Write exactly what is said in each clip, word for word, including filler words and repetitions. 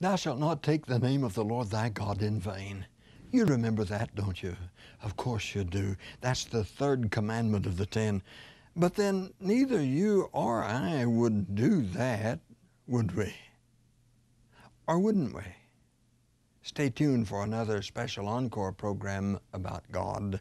Thou shalt not take the name of the Lord thy God in vain. You remember that, don't you? Of course you do. That's the third commandment of the ten. But then neither you or I would do that, would we? Or wouldn't we? Stay tuned for another special encore program about God.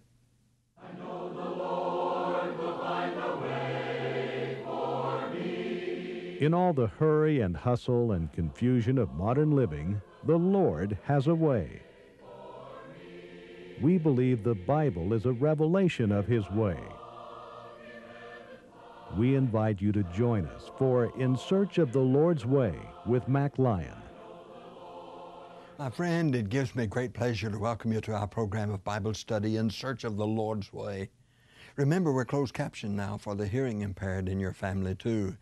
I know the Lord will find a way for me. In all the hurry and hustle and confusion of modern living, the Lord has a way. We believe the Bible is a revelation of His way. We invite you to join us for In Search of the Lord's Way with Mack Lyon. My friend, it gives me great pleasure to welcome you to our program of Bible study, In Search of the Lord's Way. Remember, we're closed captioned now for the hearing impaired in your family, too.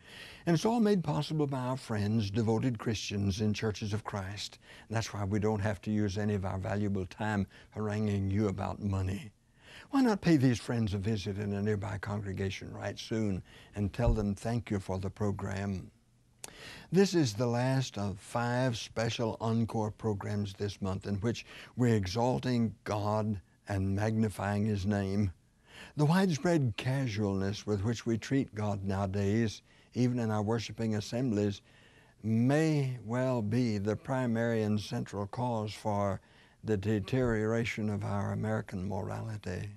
And it's all made possible by our friends, devoted Christians in churches of Christ. And that's why we don't have to use any of our valuable time haranguing you about money. Why not pay these friends a visit in a nearby congregation right soon and tell them thank you for the program? This is the last of five special encore programs this month in which we're exalting God and magnifying His name. The widespread casualness with which we treat God nowadays, even in our worshiping assemblies, may well be the primary and central cause for the deterioration of our American morality.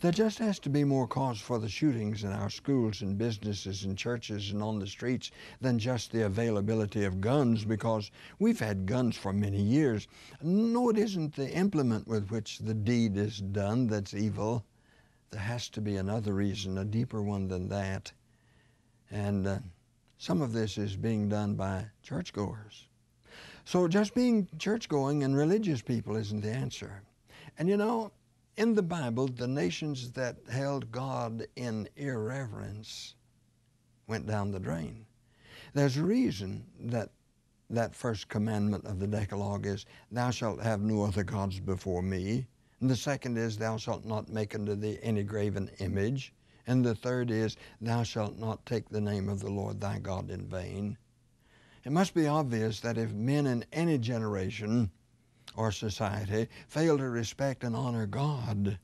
There just has to be more cause for the shootings in our schools and businesses and churches and on the streets than just the availability of guns, because we've had guns for many years. No, it isn't the implement with which the deed is done that's evil. There has to be another reason, a deeper one than that. And uh, some of this is being done by churchgoers. So just being church-going and religious people isn't the answer. And you know, in the Bible, the nations that held God in irreverence went down the drain. There's a reason that that first commandment of the Decalogue is, thou shalt have no other gods before me. And the second is, thou shalt not make unto thee any graven image. And the third is, thou shalt not take the name of the Lord thy God in vain. It must be obvious that if men in any generation or society fail to respect and honor God,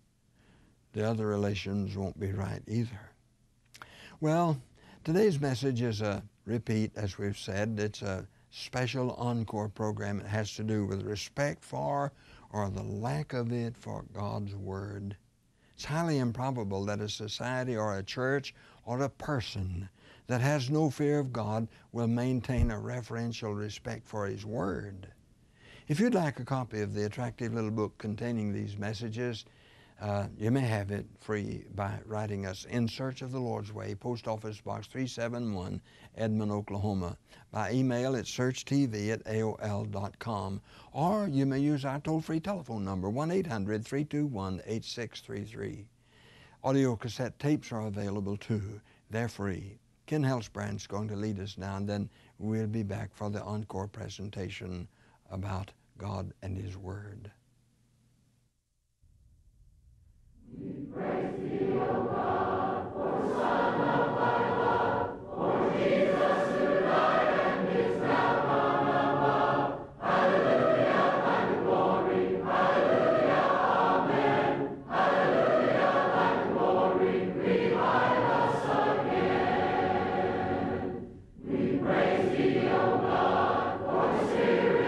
the other relations won't be right either. Well, today's message is a repeat, as we've said. It's a special encore program. It has to do with respect for, or the lack of it, for God's Word. It's highly improbable that a society or a church or a person that has no fear of God will maintain a reverential respect for His Word. If you'd like a copy of the attractive little book containing these messages, uh, you may have it free by writing us In Search of the Lord's Way, Post Office Box three seventy-one, Edmond, Oklahoma. By email, it's search T V at A O L dot com. Or you may use our toll-free telephone number, one eight hundred, three two one, eight six three three. Audio cassette tapes are available, too. They're free. Ken Helsbrand's going to lead us now, and then we'll be back for the encore presentation about God and His Word. We praise Thee, O God, for Son of Thy love, for Jesus who died and is now gone above. Hallelujah, Thy glory, hallelujah, amen. Hallelujah, Thy glory, revive us again. We praise Thee, O God, for Spirit.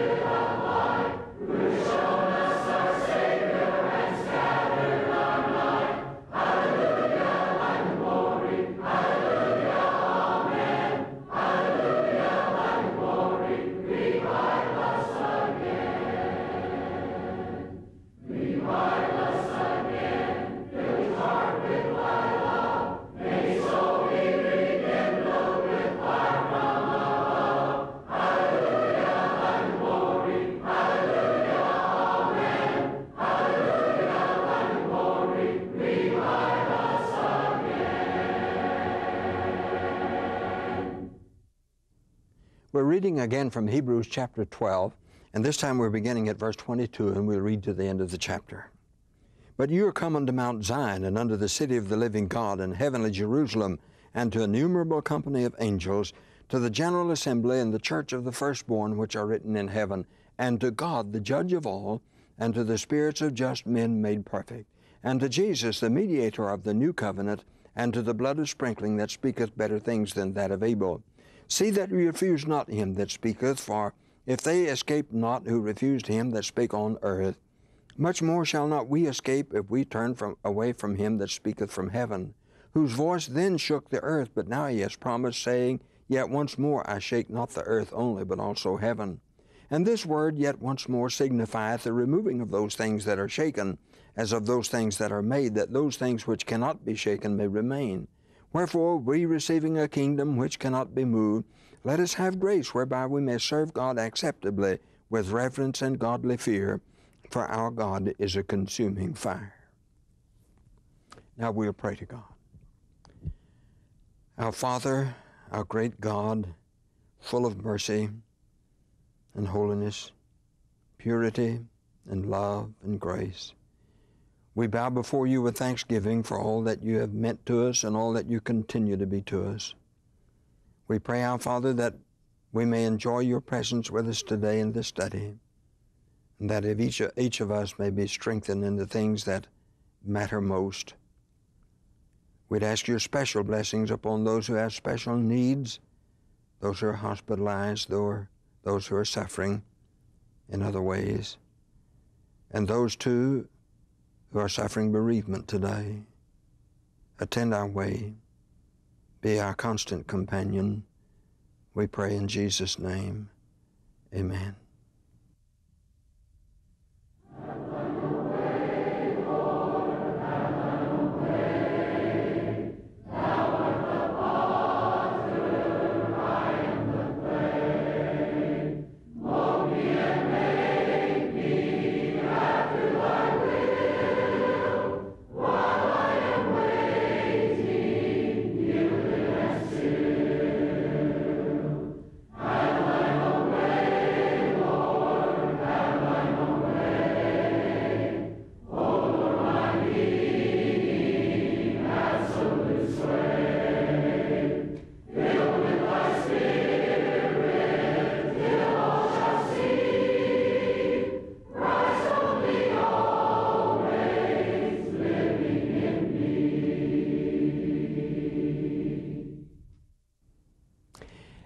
We're reading again from Hebrews chapter twelve, and this time we're beginning at verse twenty-two, and we'll read to the end of the chapter. But you are come unto Mount Zion, and unto the city of the living God, and heavenly Jerusalem, and to innumerable company of angels, to the general assembly and the church of the firstborn which are written in heaven, and to God the judge of all, and to the spirits of just men made perfect, and to Jesus the mediator of the new covenant, and to the blood of sprinkling that speaketh better things than that of Abel. See that you refuse not him that speaketh, for if they escape not who refused him that spake on earth, much more shall not we escape if we turn from, away from him that speaketh from heaven, whose voice then shook the earth, but now he has promised, saying, Yet once more I shake not the earth only, but also heaven. And this word yet once more signifieth the removing of those things that are shaken, as of those things that are made, that those things which cannot be shaken may remain. Wherefore, we receiving a kingdom which cannot be moved, let us have grace whereby we may serve God acceptably with reverence and godly fear, for our God is a consuming fire. Now we'll pray to God. Our Father, our great God, full of mercy and holiness, purity and love and grace, we bow before you with thanksgiving for all that you have meant to us and all that you continue to be to us. We pray, our Father, that we may enjoy your presence with us today in this study, and that if each, each of us may be strengthened in the things that matter most. We'd ask your special blessings upon those who have special needs, those who are hospitalized, those who are suffering in other ways, and those too who are suffering bereavement today. Attend our way. Be our constant companion. We pray in Jesus' name. Amen.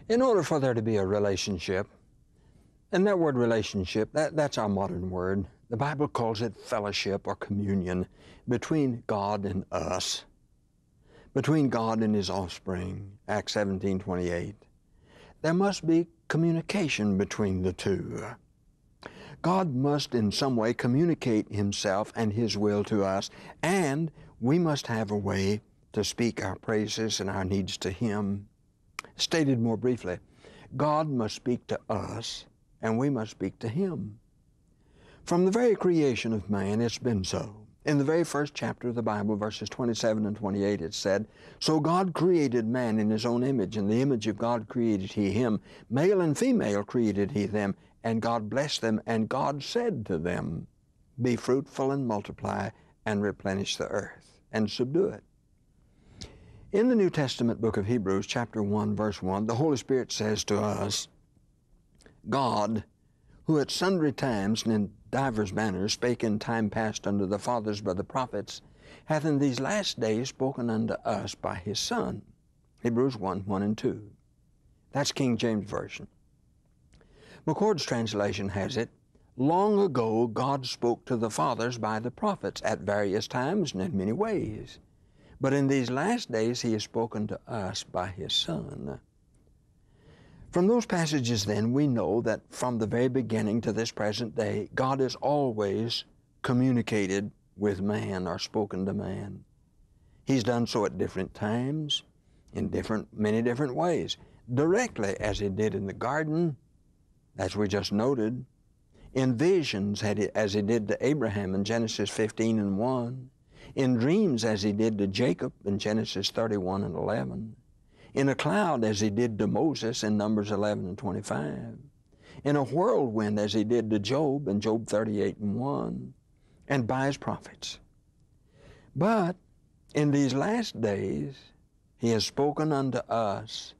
In order for there to be a relationship, and that word relationship, that, that's our modern word. The Bible calls it fellowship or communion between God and us, between God and His offspring, Acts seventeen twenty-eight. There must be communication between the two. God must in some way communicate Himself and His will to us, and we must have a way to speak our praises and our needs to Him. Stated more briefly, God must speak to us, and we must speak to Him. From the very creation of man, it's been so. In the very first chapter of the Bible, verses twenty-seven and twenty-eight, it said, So God created man in His own image. In the image of God created He him. Male and female created He them, and God blessed them, and God said to them, Be fruitful and multiply, and replenish the earth, and subdue it. In the New Testament book of Hebrews, chapter one, verse one, the Holy Spirit says to us, God, who at sundry times and in divers manners spake in time past unto the fathers by the prophets, hath in these last days spoken unto us by His Son. Hebrews one, one and two. That's King James Version. McCord's translation has it, Long ago God spoke to the fathers by the prophets at various times and in many ways. But in these last days He has spoken to us by His Son. From those passages then we know that from the very beginning to this present day, God has always communicated with man or spoken to man. He's done so at different times, in different, many different ways. Directly as He did in the garden, as we just noted, in visions as He did to Abraham in Genesis fifteen and one, in dreams as He did to Jacob in Genesis thirty-one and eleven, in a cloud as He did to Moses in Numbers eleven and twenty-five, in a whirlwind as He did to Job in Job thirty-eight and one, and by His prophets. But in these last days He has spoken unto us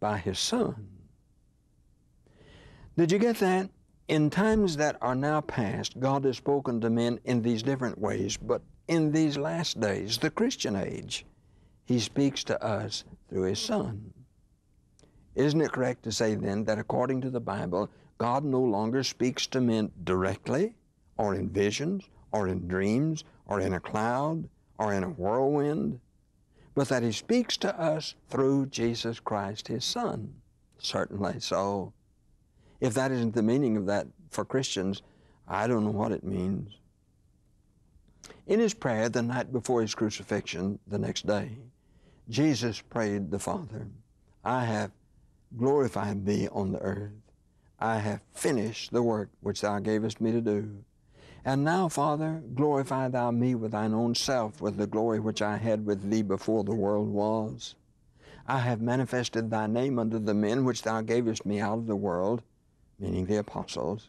by His Son. Did you get that? In times that are now past, God has spoken to men in these different ways, but in these last days, the Christian age, He speaks to us through His Son. Isn't it correct to say then that according to the Bible, God no longer speaks to men directly, or in visions, or in dreams, or in a cloud, or in a whirlwind, but that He speaks to us through Jesus Christ, His Son? Certainly so. If that isn't the meaning of that for Christians, I don't know what it means. In His prayer the night before His crucifixion the next day, Jesus prayed the Father, I have glorified Thee on the earth. I have finished the work which Thou gavest me to do. And now, Father, glorify Thou me with Thine own self, with the glory which I had with Thee before the world was. I have manifested Thy name unto the men which Thou gavest me out of the world, meaning the apostles.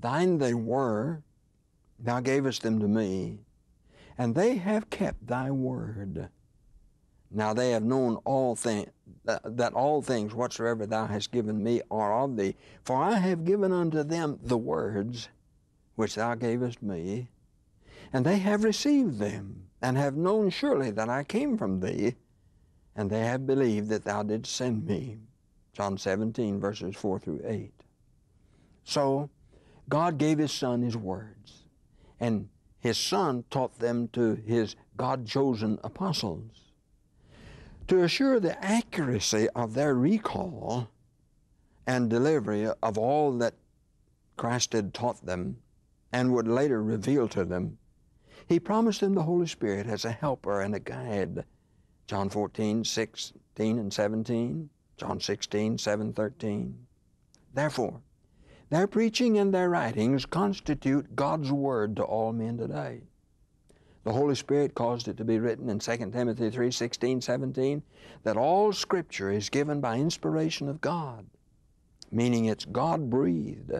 Thine they were, Thou gavest them to me, and they have kept Thy word. Now they have known all things, that all things whatsoever Thou hast given me are of Thee, for I have given unto them the words which Thou gavest me, and they have received them, and have known surely that I came from Thee, and they have believed that Thou didst send me. John seventeen, verses four through eight. So, God gave His Son His words, and His Son taught them to His God-chosen apostles. To assure the accuracy of their recall and delivery of all that Christ had taught them and would later reveal to them, He promised them the Holy Spirit as a helper and a guide. John fourteen, sixteen, and seventeen. John sixteen, seven, thirteen. Therefore, their preaching and their writings constitute God's Word to all men today. The Holy Spirit caused it to be written in Second Timothy three, sixteen, seventeen, that all Scripture is given by inspiration of God, meaning it's God-breathed,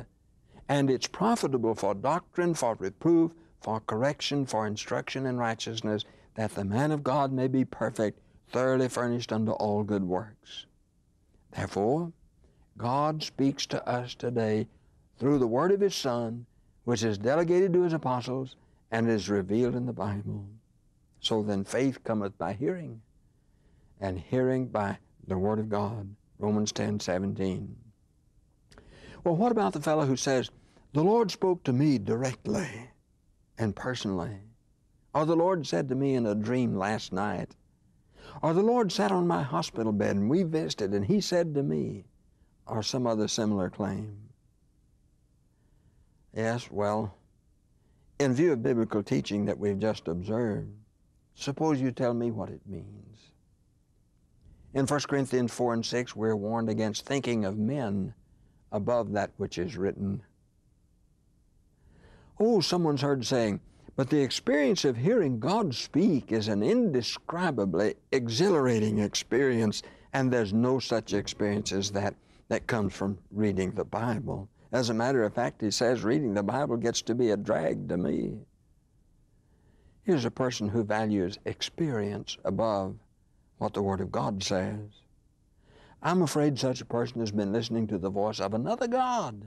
and it's profitable for doctrine, for reproof, for correction, for instruction in righteousness, that the man of God may be perfect, thoroughly furnished unto all good works. Therefore, God speaks to us today through the word of His Son, which is delegated to His apostles and is revealed in the Bible. So then faith cometh by hearing, and hearing by the word of God. Romans ten, seventeen. Well, what about the fellow who says, the Lord spoke to me directly and personally, or the Lord said to me in a dream last night, or the Lord sat on my hospital bed and we visited and He said to me, or some other similar claim? Yes, well, in view of biblical teaching that we've just observed, suppose you tell me what it means. In First Corinthians four and six, we're warned against thinking of men above that which is written. Oh, someone's heard saying, but the experience of hearing God speak is an indescribably exhilarating experience, and there's no such experience as that that comes from reading the Bible. As a matter of fact, he says reading the Bible gets to be a drag to me. Here's a person who values experience above what the Word of God says. I'm afraid such a person has been listening to the voice of another God,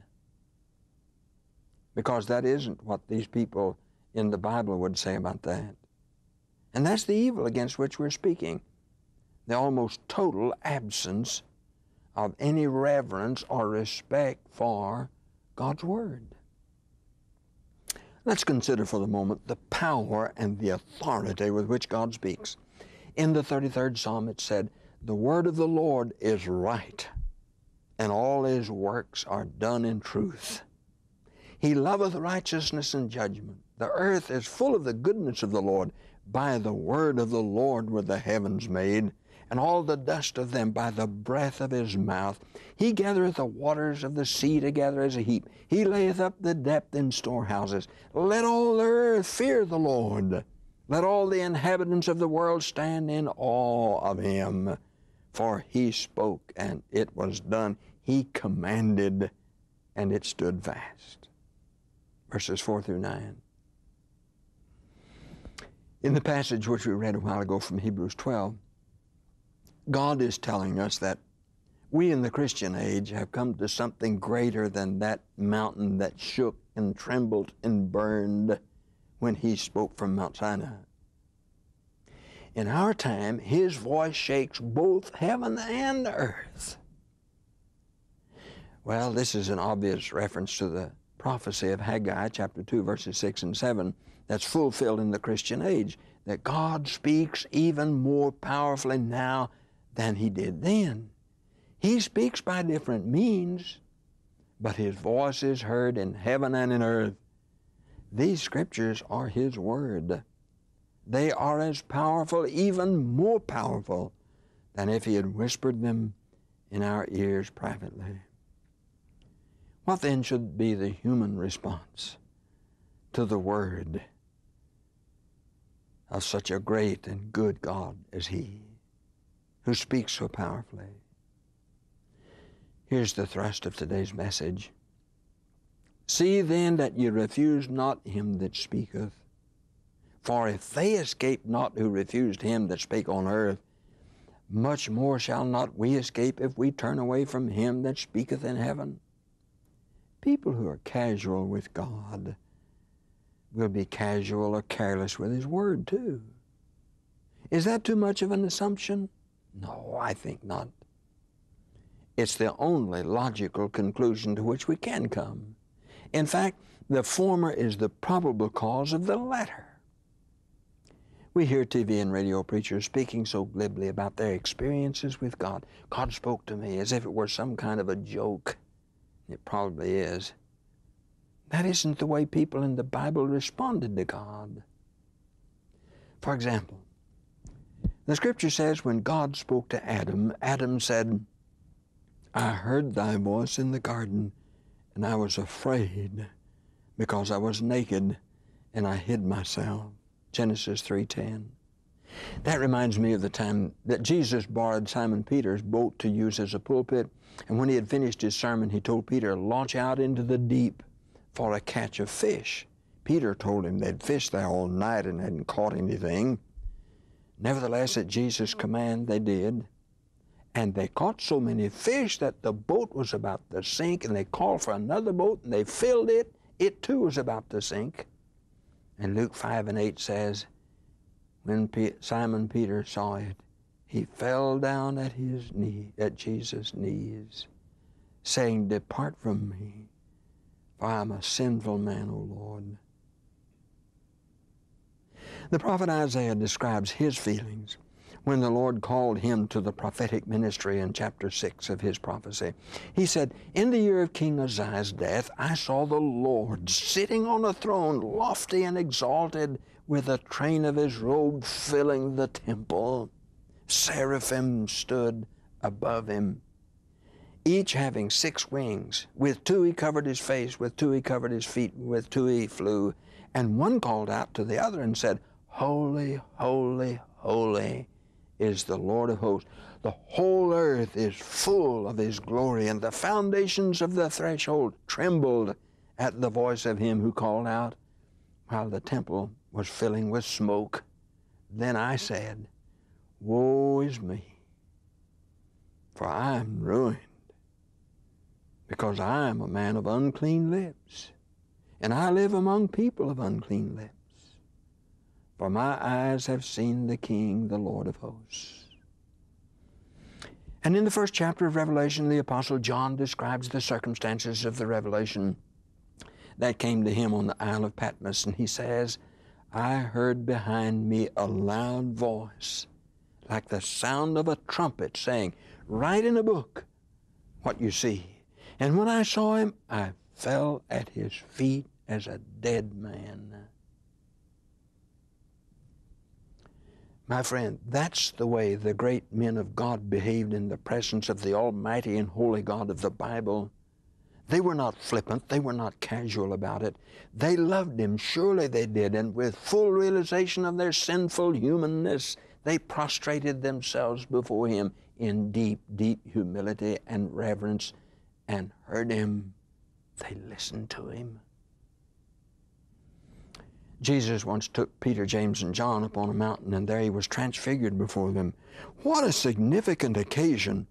because that isn't what these people in the Bible would say about that. And that's the evil against which we're speaking, the almost total absence of any reverence or respect for God's Word. Let's consider for the moment the power and the authority with which God speaks. In the thirty-third Psalm it said, the word of the Lord is right, and all His works are done in truth. He loveth righteousness and judgment. The earth is full of the goodness of the Lord. By the word of the Lord were the heavens made, and all the dust of them by the breath of His mouth. He gathereth the waters of the sea together as a heap. He layeth up the depth in storehouses. Let all the earth fear the Lord. Let all the inhabitants of the world stand in awe of Him. For He spoke, and it was done. He commanded, and it stood fast. Verses four through nine. In the passage which we read a while ago from Hebrews twelve, God is telling us that We in the Christian age have come to something greater than that mountain that shook and trembled and burned when He spoke from Mount Sinai. In our time, His voice shakes both heaven and earth. Well, this is an obvious reference to the prophecy of Haggai, chapter two, verses six and seven, that's fulfilled in the Christian age, that God speaks even more powerfully now than He did then. He speaks by different means, but His voice is heard in heaven and in earth. These Scriptures are His Word. They are as powerful, even more powerful, than if He had whispered them in our ears privately. What then should be the human response to the Word of such a great and good God as He, who speaks so powerfully? Here's the thrust of today's message. See then that ye refuse not him that speaketh. For if they escape not who refused him that spake on earth, much more shall not we escape if we turn away from him that speaketh in heaven. People who are casual with God will be casual or careless with His Word, too. Is that too much of an assumption? No, I think not. It's the only logical conclusion to which we can come. In fact, the former is the probable cause of the latter. We hear T V and radio preachers speaking so glibly about their experiences with God. God spoke to me as if it were some kind of a joke. It probably is. That isn't the way people in the Bible responded to God. For example, the Scripture says when God spoke to Adam, Adam said, I heard thy voice in the garden, and I was afraid because I was naked, and I hid myself. Genesis three ten. That reminds me of the time that Jesus borrowed Simon Peter's boat to use as a pulpit, and when he had finished his sermon, he told Peter, launch out into the deep for a catch of fish. Peter told him they'd fished there all night and hadn't caught anything. Nevertheless, at Jesus' command, they did. And they caught so many fish that the boat was about to sink, and they called for another boat, and they filled it. It, too, was about to sink. And Luke five and eight says, when Pe- Simon Peter saw it, he fell down at his knee, at Jesus' knees, saying, depart from me, for I am a sinful man, O Lord. The prophet Isaiah describes his feelings when the Lord called him to the prophetic ministry in chapter six of his prophecy. He said, in the year of King Uzziah's death, I saw the Lord sitting on a throne, lofty and exalted, with a train of His robe filling the temple. Seraphim stood above Him, each having six wings. With two He covered His face, with two He covered His feet, with two He flew. And one called out to the other and said, Holy, holy, holy is the Lord of hosts. The whole earth is full of His glory, and the foundations of the threshold trembled at the voice of Him who called out, while the temple was filling with smoke. Then I said, woe is me, for I am ruined, because I am a man of unclean lips, and I live among people of unclean lips. For my eyes have seen the King, the Lord of hosts. And in the first chapter of Revelation, the Apostle John describes the circumstances of the revelation that came to him on the Isle of Patmos, and he says, I heard behind me a loud voice, like the sound of a trumpet, saying, write in a book what you see. And when I saw Him, I fell at His feet as a dead man. My friend, that's the way the great men of God behaved in the presence of the Almighty and Holy God of the Bible. They were not flippant. They were not casual about it. They loved Him. Surely they did. And with full realization of their sinful humanness, they prostrated themselves before Him in deep, deep humility and reverence and heard Him. They listened to Him. Jesus once took Peter, James, and John up on a mountain, and there He was transfigured before them. What a significant occasion!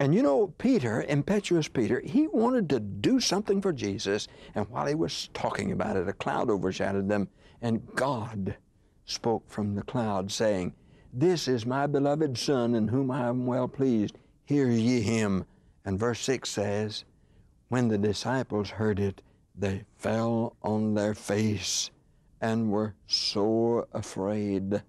And you know, Peter, impetuous Peter, he wanted to do something for Jesus, and while he was talking about it, a cloud overshadowed them, and God spoke from the cloud, saying, "This is my beloved Son, in whom I am well pleased. Hear ye him." And verse six says, when the disciples heard it, they fell on their face and were sore afraid.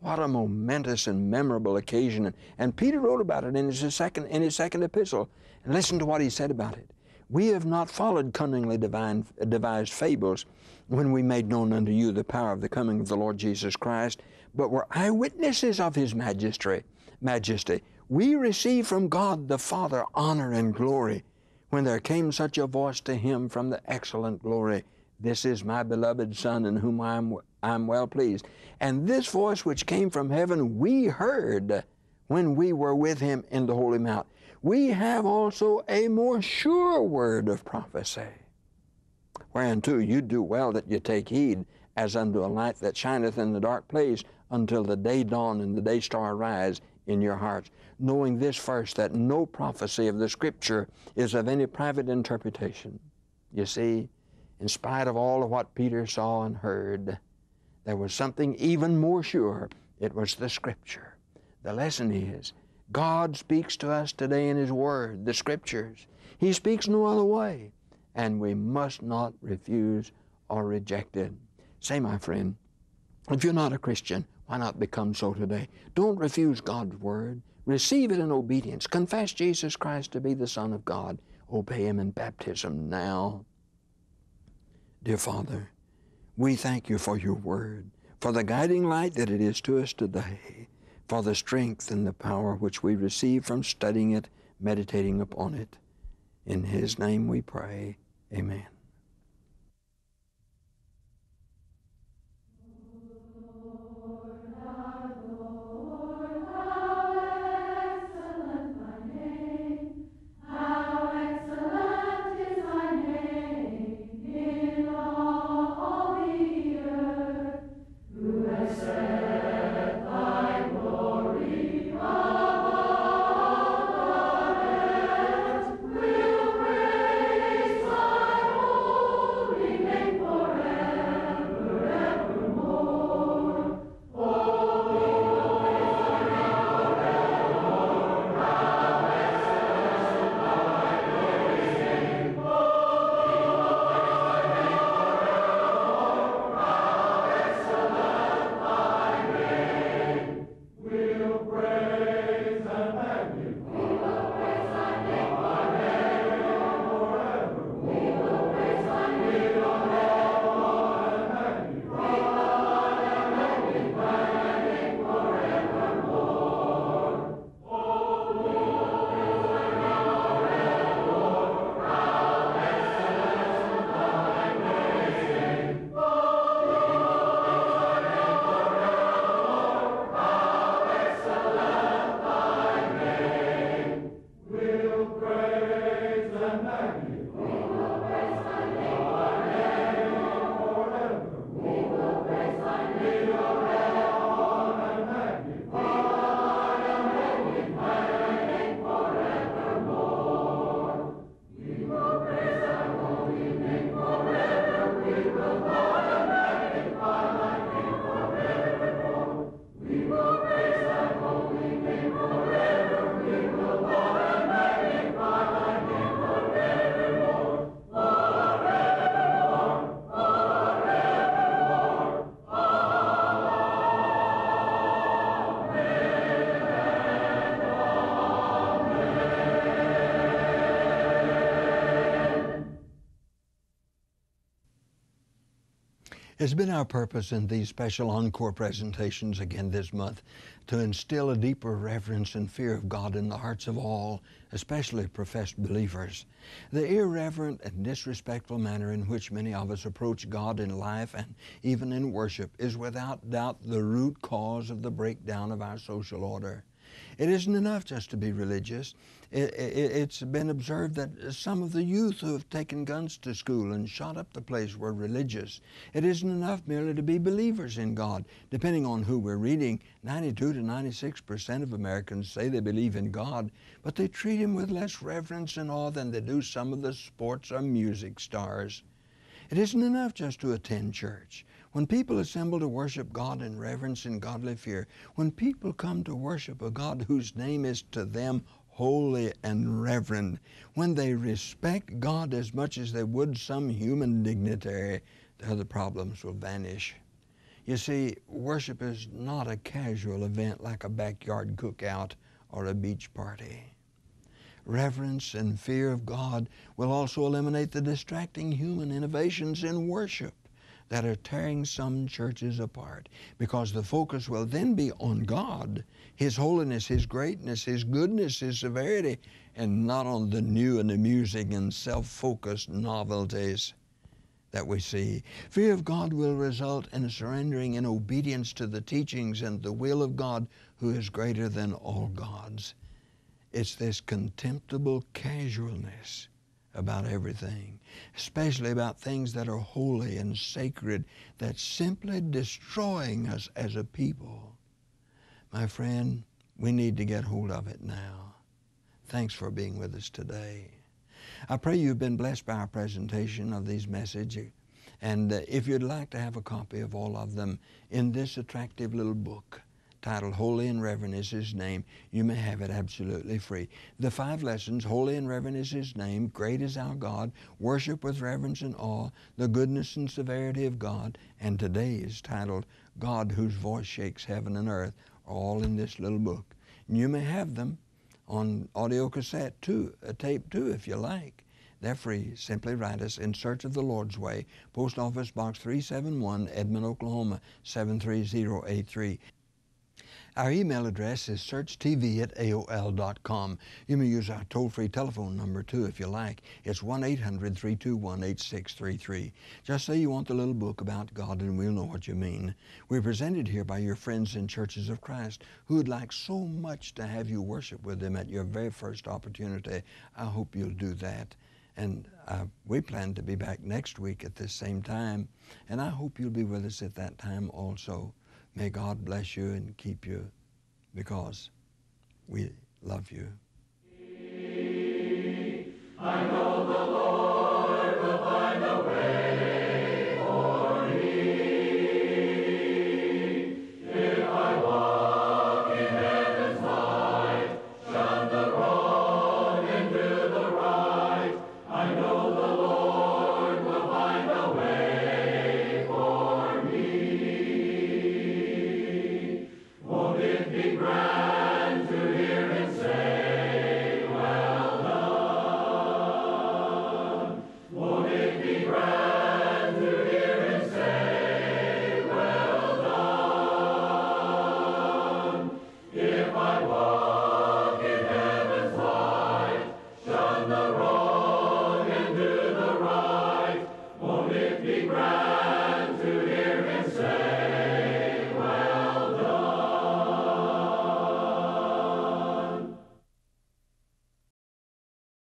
What a momentous and memorable occasion. And, and Peter wrote about it in his second, in his second epistle. And listen to what he said about it. "We have not followed cunningly divine, devised fables when we made known unto you the power of the coming of the Lord Jesus Christ, but were eyewitnesses of his majesty. majesty. We received from God the Father honor and glory when there came such a voice to him from the excellent glory. This is my beloved Son, in whom I am, I am well pleased. And this voice which came from heaven we heard when we were with him in the Holy Mount. We have also a more sure word of prophecy, whereunto you do well that you take heed, as unto a light that shineth in the dark place, until the day dawn and the day star arise in your hearts. Knowing this first, that no prophecy of the Scripture is of any private interpretation." You see, in spite of all of what Peter saw and heard, there was something even more sure. It was the Scripture. The lesson is, God speaks to us today in His Word, the Scriptures. He speaks no other way, and we must not refuse or reject it. Say, my friend, if you're not a Christian, why not become so today? Don't refuse God's Word. Receive it in obedience. Confess Jesus Christ to be the Son of God. Obey Him in baptism now. Dear Father, we thank you for your Word, for the guiding light that it is to us today, for the strength and the power which we receive from studying it, meditating upon it. In His name we pray. Amen. It's been our purpose in these special encore presentations again this month to instill a deeper reverence and fear of God in the hearts of all, especially professed believers. The irreverent and disrespectful manner in which many of us approach God in life and even in worship is without doubt the root cause of the breakdown of our social order. It isn't enough just to be religious. It, it, it's been observed that some of the youth who have taken guns to school and shot up the place were religious. It isn't enough merely to be believers in God. Depending on who we're reading, ninety-two to ninety-six percent of Americans say they believe in God, but they treat Him with less reverence and awe than they do some of the sports or music stars. It isn't enough just to attend church. When people assemble to worship God in reverence and godly fear, when people come to worship a God whose name is to them holy and reverend, when they respect God as much as they would some human dignitary, the other problems will vanish. You see, worship is not a casual event like a backyard cookout or a beach party. Reverence and fear of God will also eliminate the distracting human innovations in worship that are tearing some churches apart, because the focus will then be on God, His holiness, His greatness, His goodness, His severity, and not on the new and amusing and self-focused novelties that we see. Fear of God will result in surrendering in obedience to the teachings and the will of God, who is greater than all gods. It's this contemptible casualness about everything, especially about things that are holy and sacred, that's simply destroying us as a people. My friend, we need to get hold of it now. Thanks for being with us today. I pray you've been blessed by our presentation of these messages, and uh, if you'd like to have a copy of all of them in this attractive little book titled Holy and Reverent is His Name, you may have it absolutely free. The five lessons, Holy and Reverent is His Name, Great is Our God, Worship with Reverence and Awe, The Goodness and Severity of God, and today is titled God Whose Voice Shakes Heaven and Earth, all in this little book. And you may have them on audio cassette too, a tape too, if you like. They're free. Simply write us In Search of the Lord's Way, Post Office Box three seven one, Edmond, Oklahoma, seven three zero eight three. Our email address is search t v at a o l dot com. You may use our toll-free telephone number, too, if you like. It's one eight hundred, three two one, eight six three three. Just say you want the little book about God, and we'll know what you mean. We're presented here by your friends in Churches of Christ who would like so much to have you worship with them at your very first opportunity. I hope you'll do that. And uh, we plan to be back next week at this same time, and I hope you'll be with us at that time also. May God bless you and keep you, because we love you.